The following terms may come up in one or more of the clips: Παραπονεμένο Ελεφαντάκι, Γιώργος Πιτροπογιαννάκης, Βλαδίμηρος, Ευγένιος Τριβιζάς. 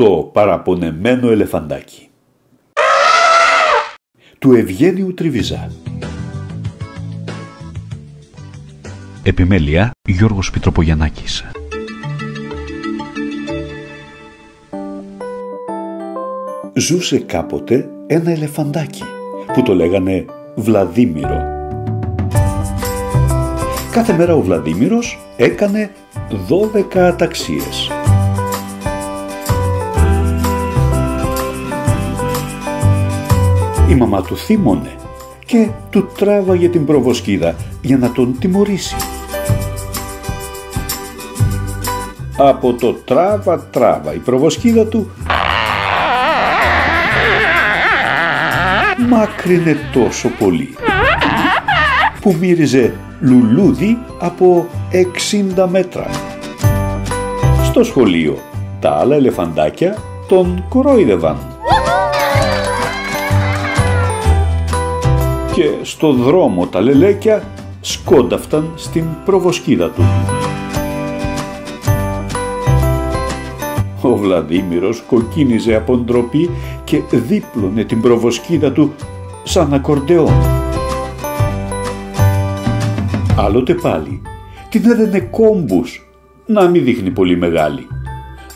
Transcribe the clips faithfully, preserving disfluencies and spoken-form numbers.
Το παραπονεμένο ελεφαντάκι του Ευγένιου Τριβιζά. Επιμέλεια Γιώργος Πιτροπογιαννάκης. Ζούσε κάποτε ένα ελεφαντάκι που το λέγανε Βλαδίμηρο. Κάθε μέρα ο Βλαδίμηρος έκανε δώδεκα αταξίες. Η μαμά του θύμωνε και του τράβαγε την προβοσκίδα για να τον τιμωρήσει. Από το τράβα τράβα η προβοσκίδα του μάκρινε τόσο πολύ που μύριζε λουλούδι από εξήντα μέτρα. Στο σχολείο τα άλλα ελεφαντάκια τον κορόιδευαν και στο δρόμο τα λελέκια σκόνταφταν στην προβοσκίδα του. Ο Βλαδίμηρος κοκκίνιζε από ντροπή και δίπλωνε την προβοσκίδα του σαν ακορντεόν. Άλλοτε πάλι την έδαινε κόμπους να μην δείχνει πολύ μεγάλη,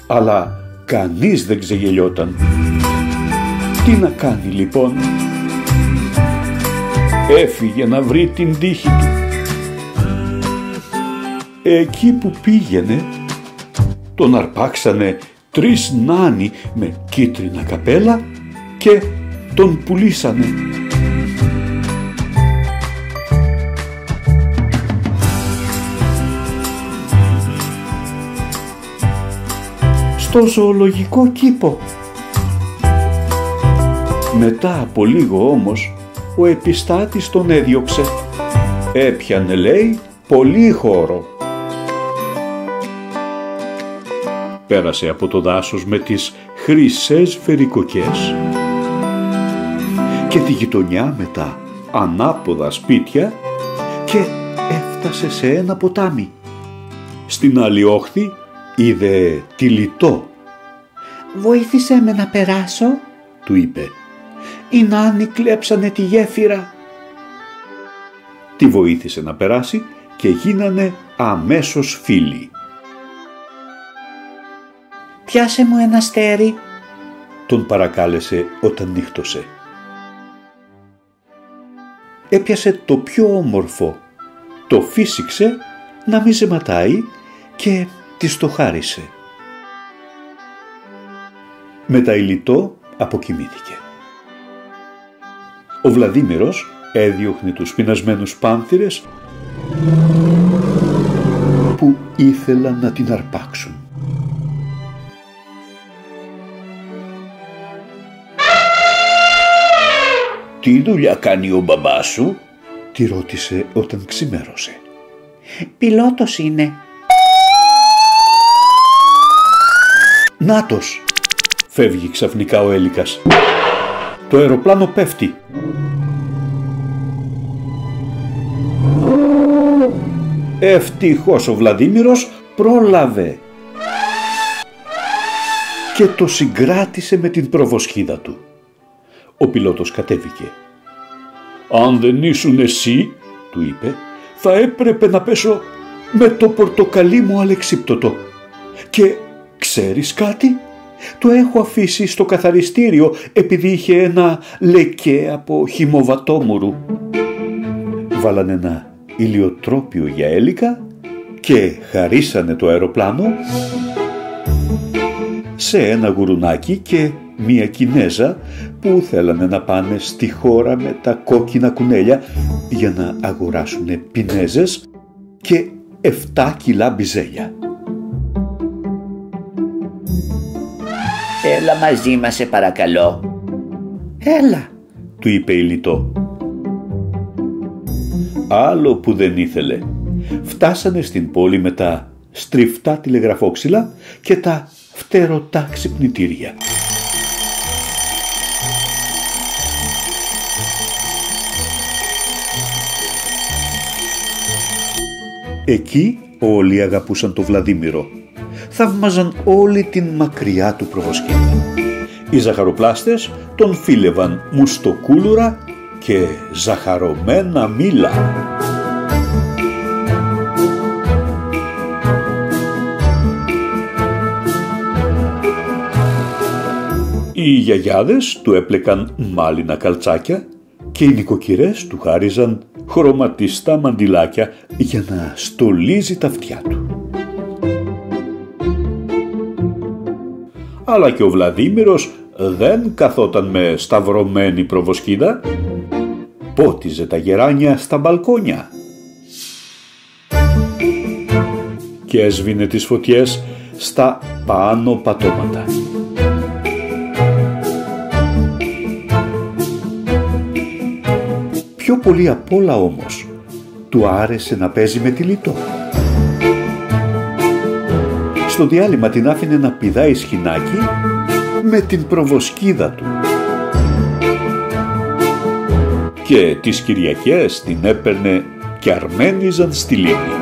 αλλά κανείς δεν ξεγελιόταν. Τι να κάνει λοιπόν; Έφυγε να βρει την τύχη του. Εκεί που πήγαινε τον αρπάξανε τρεις νάνοι με κίτρινα καπέλα και τον πουλήσανε. Στο ζωολογικό κήπο. Μετά από λίγο όμως ο επιστάτης τον έδιωξε. Έπιανε, λέει, πολύ χώρο. Πέρασε από το δάσος με τις χρυσές φερικοκιές. Και τη γειτονιά με τα ανάποδα σπίτια και έφτασε σε ένα ποτάμι. Στην άλλη όχθη είδε τυλιτό. «Βοήθησέ με να περάσω», του είπε. «Οι νάνοι κλέψανε τη γέφυρα». Τη βοήθησε να περάσει και γίνανε αμέσως φίλοι. «Πιάσε μου ένα αστέρι», τον παρακάλεσε όταν νύχτωσε. Έπιασε το πιο όμορφο, το φύσηξε να μη ζεματάει και της το χάρισε. Μετά η λιτό αποκοιμήθηκε. Ο Βλαδίμηρος έδιωχνε τους πεινασμένους πάνθυρες που ήθελαν να την αρπάξουν. «Τι δουλειά κάνει ο μπαμπάς σου?», τη ρώτησε όταν ξημέρωσε. «Πιλότος είναι». «Νάτος!» φεύγει ξαφνικά ο έλικας. Το αεροπλάνο πέφτει. Ευτυχώς ο Βλαδίμηρος πρόλαβε και το συγκράτησε με την προβοσκίδα του. Ο πιλότος κατέβηκε. «Αν δεν ήσουν εσύ», του είπε, «θα έπρεπε να πέσω με το πορτοκαλί μου αλεξίπτωτο. Και ξέρεις κάτι; Το έχω αφήσει στο καθαριστήριο επειδή είχε ένα λεκέ από χυμοβατόμουρου». Βάλανε ένα ηλιοτρόπιο για έλικα και χαρίσανε το αεροπλάνο σε ένα γουρουνάκι και μία Κινέζα που θέλανε να πάνε στη χώρα με τα κόκκινα κουνέλια για να αγοράσουνε πινέζες και εφτά κιλά μπιζέλια. «Έλα μαζί μας, σε παρακαλώ». «Έλα», του είπε η λιτό. Άλλο που δεν ήθελε. Φτάσανε στην πόλη με τα στριφτά τηλεγραφόξυλα και τα φτερωτά ξυπνητήρια. Εκεί όλοι αγαπούσαν το Βλαδίμηρο. θαύμαζαν όλη την μακριά του προβοσκέλη. Οι ζαχαροπλάστες τον φίλευαν μουστοκούλουρα και ζαχαρωμένα μήλα. Οι γιαγιάδες του έπλεκαν μάλινα καλτσάκια και οι νοικοκυρές του χάριζαν χρωματιστά μαντιλάκια για να στολίζει τα αυτιά του. Αλλά και ο Βλαδίμηρος δεν καθόταν με σταυρωμένη προβοσκίδα. Πότιζε τα γεράνια στα μπαλκόνια και έσβηνε τις φωτιές στα πάνω πατώματα. Πιο πολύ απ' όλα όμως του άρεσε να παίζει με τη λιτό. Στο διάλειμμα την άφηνε να πηδάει σχοινάκι με την προβοσκίδα του. Και τις Κυριακές την έπαιρνε και αρμένιζαν στη λίμνη.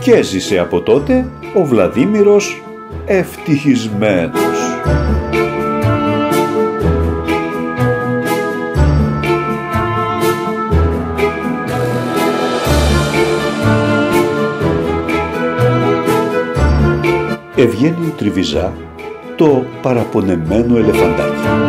Και έζησε από τότε ο Βλαδίμηρος ευτυχισμένος. Ευγένιου Τριβιζά, το παραπονεμένο ελεφαντάκι.